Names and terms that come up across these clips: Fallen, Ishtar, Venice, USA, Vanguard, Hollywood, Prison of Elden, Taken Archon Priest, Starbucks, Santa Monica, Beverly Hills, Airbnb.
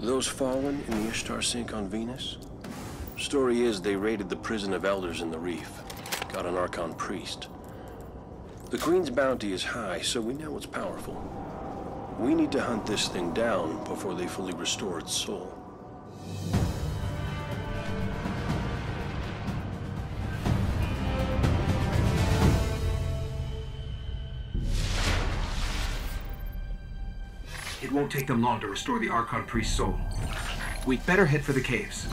Those Fallen in the Ishtar sink on Venus? Story is they raided the prison of elders in the reef. Got an Archon Priest. The Queen's bounty is high, so we know it's powerful. We need to hunt this thing down before they fully restore its soul. It won't take them long to restore the Archon Priest's soul. We'd better head for the caves.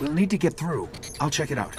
We'll need to get through. I'll check it out.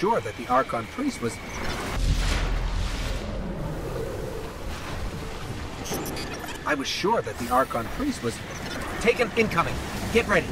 Sure that the Archon Priest was... Taken incoming! Get ready!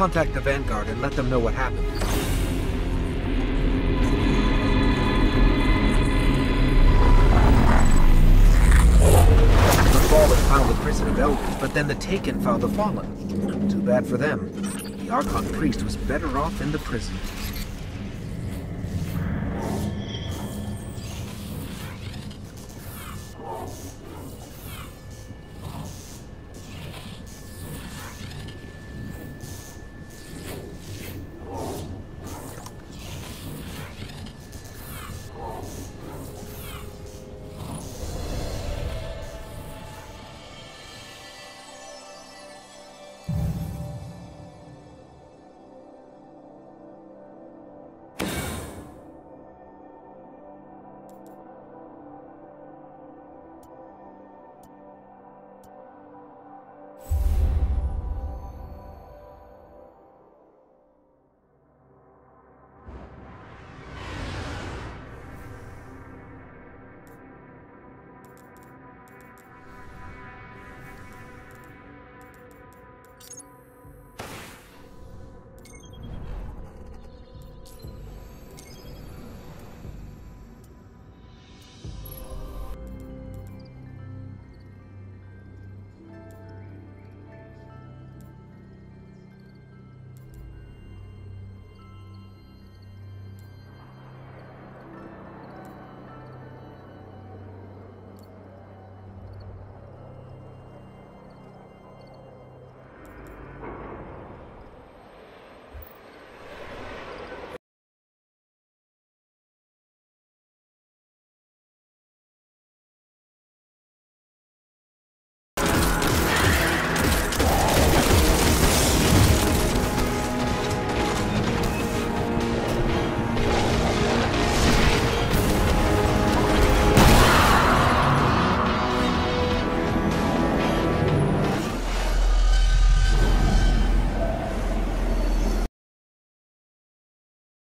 Contact the Vanguard and let them know what happened. The Fallen found the Prison of Elden, but then the Taken found the Fallen. Too bad for them. The Archon Priest was better off in the prison.